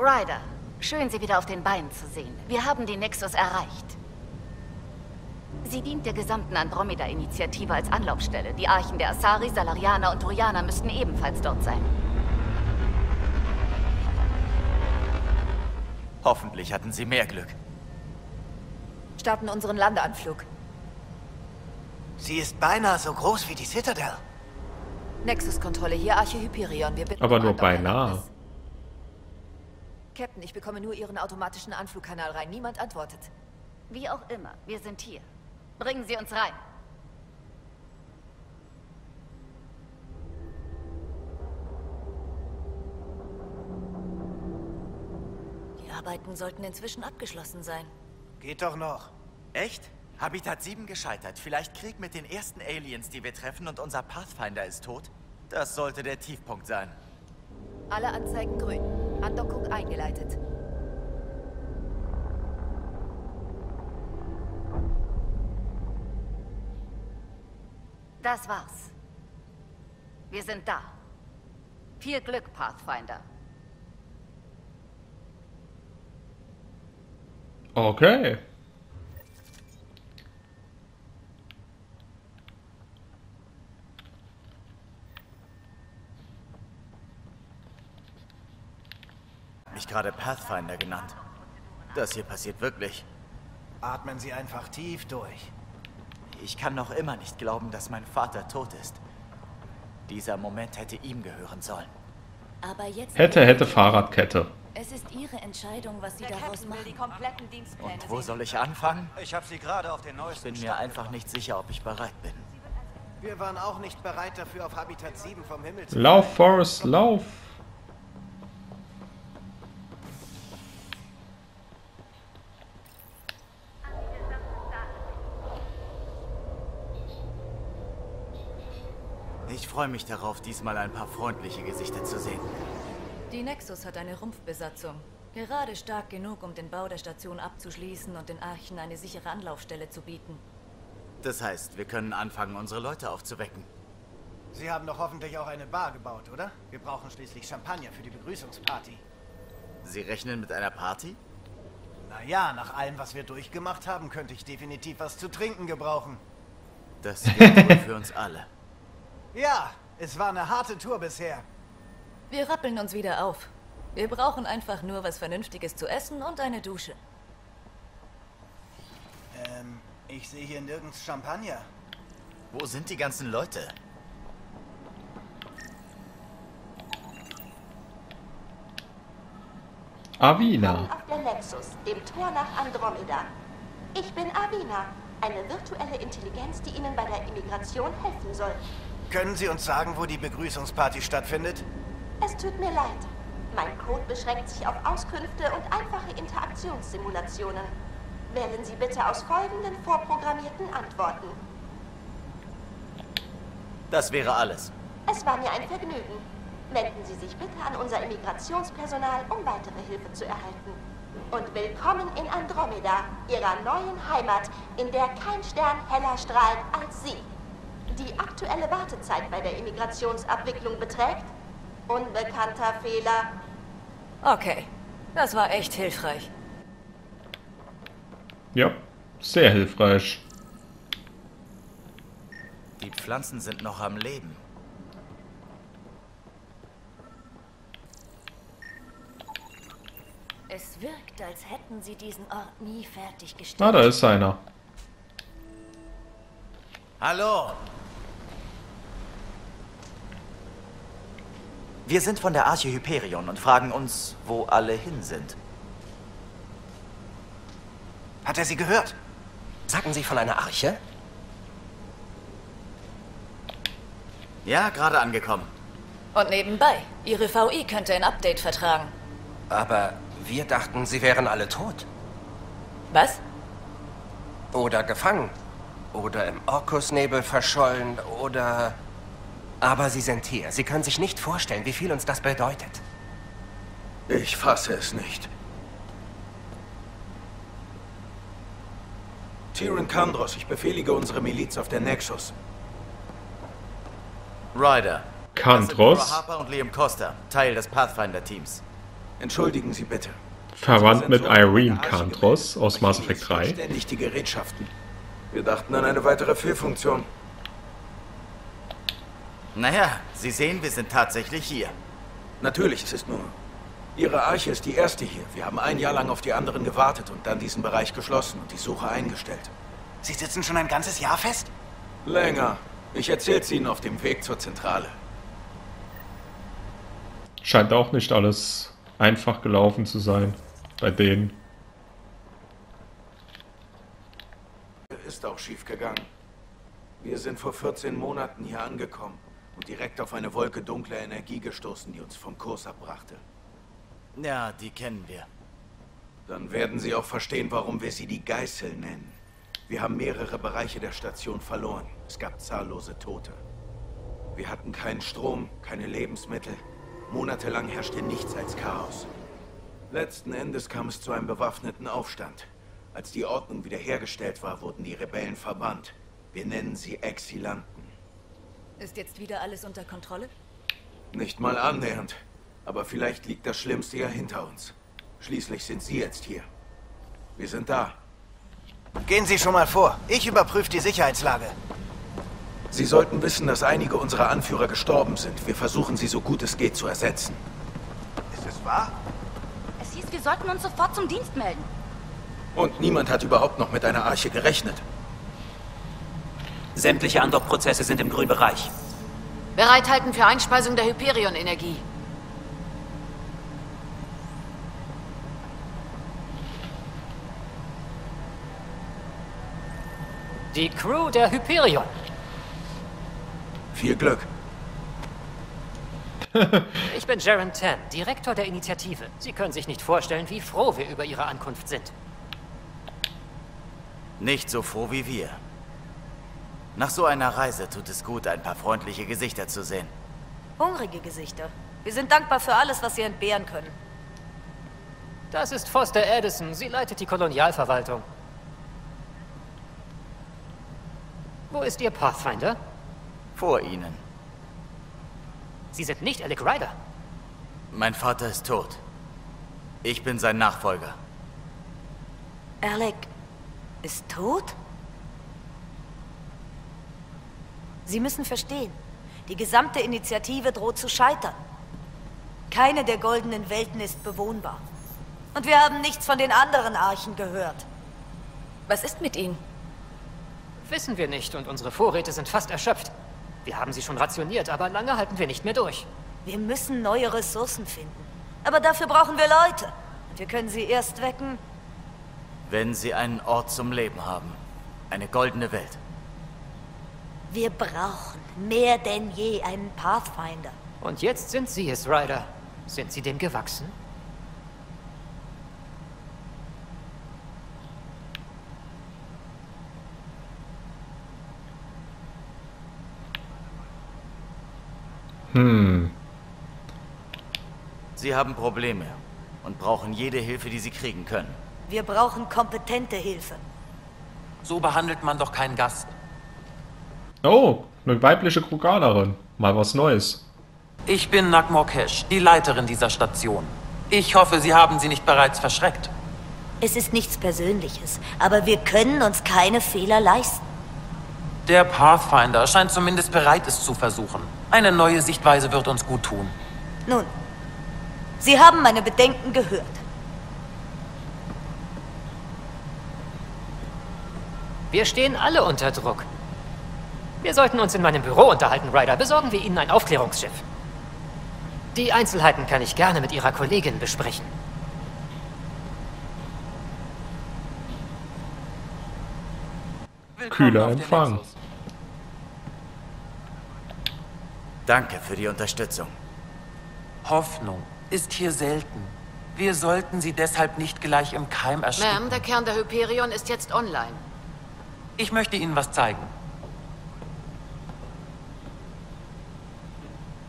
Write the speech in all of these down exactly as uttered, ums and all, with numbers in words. Ryder, schön, Sie wieder auf den Beinen zu sehen. Wir haben den Nexus erreicht. Sie dient der gesamten Andromeda-Initiative als Anlaufstelle. Die Archen der Asari, Salarianer und Turianer müssten ebenfalls dort sein. Hoffentlich hatten Sie mehr Glück. Starten unseren Landeanflug. Sie ist beinahe so groß wie die Citadel. Nexus-Kontrolle hier, Arche Hyperion. Wir bitten aber nur beinahe. Captain, ich bekomme nur Ihren automatischen Anflugkanal rein. Niemand antwortet. Wie auch immer, wir sind hier. Bringen Sie uns rein. Die Arbeiten sollten inzwischen abgeschlossen sein. Geht doch noch. Echt? Habitat sieben gescheitert. Vielleicht Krieg mit den ersten Aliens, die wir treffen, und unser Pathfinder ist tot? Das sollte der Tiefpunkt sein. Alle Anzeigen grün. Andockung eingeleitet. Das war's. Wir sind da. Viel Glück, Pathfinder. Okay. Ich gerade Pathfinder genannt. Das hier passiert wirklich. Atmen Sie einfach tief durch. Ich kann noch immer nicht glauben, dass mein Vater tot ist. Dieser Moment hätte ihm gehören sollen. Aber jetzt hätte, hätte Fahrradkette. Es ist Ihre Entscheidung, was Sie daraus machen. Und wo soll ich anfangen? Ich habe Sie gerade auf den neuesten. Ich bin mir einfach nicht sicher, ob ich bereit bin. Wir waren auch nicht bereit dafür, auf Habitat sieben vom Himmel zu. Lauf, Forrest, lauf! Ich freue mich darauf, diesmal ein paar freundliche Gesichter zu sehen. Die Nexus hat eine Rumpfbesatzung. Gerade stark genug, um den Bau der Station abzuschließen und den Archen eine sichere Anlaufstelle zu bieten. Das heißt, wir können anfangen, unsere Leute aufzuwecken. Sie haben doch hoffentlich auch eine Bar gebaut, oder? Wir brauchen schließlich Champagner für die Begrüßungsparty. Sie rechnen mit einer Party? Naja, nach allem, was wir durchgemacht haben, könnte ich definitiv was zu trinken gebrauchen. Das gilt wohl für uns alle. Ja, es war eine harte Tour bisher. Wir rappeln uns wieder auf. Wir brauchen einfach nur was Vernünftiges zu essen und eine Dusche. Ähm, ich sehe hier nirgends Champagner. Wo sind die ganzen Leute? Avina. Auf der Nexus, dem Tor nach Andromeda. Ich bin Avina, eine virtuelle Intelligenz, die Ihnen bei der Immigration helfen soll. Können Sie uns sagen, wo die Begrüßungsparty stattfindet? Es tut mir leid. Mein Code beschränkt sich auf Auskünfte und einfache Interaktionssimulationen. Wählen Sie bitte aus folgenden vorprogrammierten Antworten. Das wäre alles. Es war mir ein Vergnügen. Wenden Sie sich bitte an unser Immigrationspersonal, um weitere Hilfe zu erhalten. Und willkommen in Andromeda, Ihrer neuen Heimat, in der kein Stern heller strahlt als Sie. Die aktuelle Wartezeit bei der Immigrationsabwicklung beträgt? Unbekannter Fehler. Okay, das war echt hilfreich. Ja, sehr hilfreich. Die Pflanzen sind noch am Leben. Es wirkt, als hätten sie diesen Ort nie fertiggestellt. Na, da ist einer. Hallo! Wir sind von der Arche Hyperion und fragen uns, wo alle hin sind. Hat er Sie gehört? Sagten Sie von einer Arche? Ja, gerade angekommen. Und nebenbei, Ihre V I könnte ein Update vertragen. Aber wir dachten, Sie wären alle tot. Was? Oder gefangen. Oder im Orkusnebel verschollen. Oder... Aber Sie sind hier. Sie können sich nicht vorstellen, wie viel uns das bedeutet. Ich fasse es nicht. Tyrion Kandros, ich befehlige unsere Miliz auf der Nexus. Ryder. Kandros? Das sind Harper und Liam Costa, Teil des Pathfinder-Teams. Entschuldigen Sie bitte. Verwandt mit Irene Kandros aus Mass Effect drei. Ständig die Gerätschaften. Wir dachten an eine weitere Fehlfunktion. Naja, Sie sehen, wir sind tatsächlich hier. Natürlich, es ist nur... Ihre Arche ist die erste hier. Wir haben ein Jahr lang auf die anderen gewartet und dann diesen Bereich geschlossen und die Suche eingestellt. Sie sitzen schon ein ganzes Jahr fest? Länger. Ich erzähl's Ihnen auf dem Weg zur Zentrale. Scheint auch nicht alles einfach gelaufen zu sein bei denen. Ist auch schief gegangen. Wir sind vor vierzehn Monaten hier angekommen und direkt auf eine Wolke dunkler Energie gestoßen, die uns vom Kurs abbrachte. Ja, die kennen wir. Dann werden Sie auch verstehen, warum wir sie die Geißel nennen. Wir haben mehrere Bereiche der Station verloren. Es gab zahllose Tote. Wir hatten keinen Strom, keine Lebensmittel. Monatelang herrschte nichts als Chaos. Letzten Endes kam es zu einem bewaffneten Aufstand. Als die Ordnung wiederhergestellt war, wurden die Rebellen verbannt. Wir nennen sie Exilanten. Ist jetzt wieder alles unter Kontrolle? Nicht mal annähernd. Aber vielleicht liegt das Schlimmste ja hinter uns. Schließlich sind Sie jetzt hier. Wir sind da. Gehen Sie schon mal vor. Ich überprüfe die Sicherheitslage. Sie sollten wissen, dass einige unserer Anführer gestorben sind. Wir versuchen, sie so gut es geht zu ersetzen. Ist es wahr? Es hieß, wir sollten uns sofort zum Dienst melden. Und niemand hat überhaupt noch mit einer Arche gerechnet. Sämtliche Andockprozesse sind im grünen Bereich. Bereithalten für Einspeisung der Hyperion-Energie. Die Crew der Hyperion. Viel Glück. Ich bin Jaron Tan, Direktor der Initiative. Sie können sich nicht vorstellen, wie froh wir über Ihre Ankunft sind. Nicht so froh wie wir. Nach so einer Reise tut es gut, ein paar freundliche Gesichter zu sehen. Hungrige Gesichter. Wir sind dankbar für alles, was Sie entbehren können. Das ist Foster Edison. Sie leitet die Kolonialverwaltung. Wo ist Ihr Pathfinder? Vor Ihnen. Sie sind nicht Alec Ryder. Mein Vater ist tot. Ich bin sein Nachfolger. Alec ist tot? Sie müssen verstehen, die gesamte Initiative droht zu scheitern. Keine der goldenen Welten ist bewohnbar. Und wir haben nichts von den anderen Archen gehört. Was ist mit ihnen? Wissen wir nicht und unsere Vorräte sind fast erschöpft. Wir haben sie schon rationiert, aber lange halten wir nicht mehr durch. Wir müssen neue Ressourcen finden. Aber dafür brauchen wir Leute. Und wir können sie erst wecken, wenn sie einen Ort zum Leben haben. Eine goldene Welt. Wir brauchen mehr denn je einen Pathfinder. Und jetzt sind Sie es, Ryder. Sind Sie dem gewachsen? Hm. Sie haben Probleme und brauchen jede Hilfe, die Sie kriegen können. Wir brauchen kompetente Hilfe. So behandelt man doch keinen Gast. Oh, eine weibliche Krugalerin. Mal was Neues. Ich bin Nakmokesh, die Leiterin dieser Station. Ich hoffe, Sie haben sie nicht bereits verschreckt. Es ist nichts Persönliches, aber wir können uns keine Fehler leisten. Der Pathfinder scheint zumindest bereit, es zu versuchen. Eine neue Sichtweise wird uns gut tun. Nun, Sie haben meine Bedenken gehört. Wir stehen alle unter Druck. Wir sollten uns in meinem Büro unterhalten, Ryder. Besorgen wir Ihnen ein Aufklärungsschiff. Die Einzelheiten kann ich gerne mit Ihrer Kollegin besprechen. Kühler Empfang. Danke für die Unterstützung. Hoffnung ist hier selten. Wir sollten sie deshalb nicht gleich im Keim ersticken. Ma'am, der Kern der Hyperion ist jetzt online. Ich möchte Ihnen was zeigen.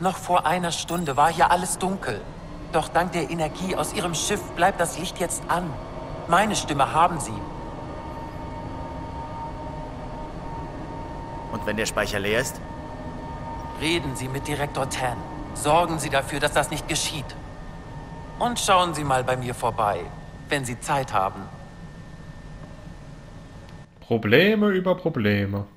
Noch vor einer Stunde war hier alles dunkel. Doch dank der Energie aus Ihrem Schiff bleibt das Licht jetzt an. Meine Stimme haben Sie. Und wenn der Speicher leer ist? Reden Sie mit Direktor Tan. Sorgen Sie dafür, dass das nicht geschieht. Und schauen Sie mal bei mir vorbei, wenn Sie Zeit haben. Probleme über Probleme.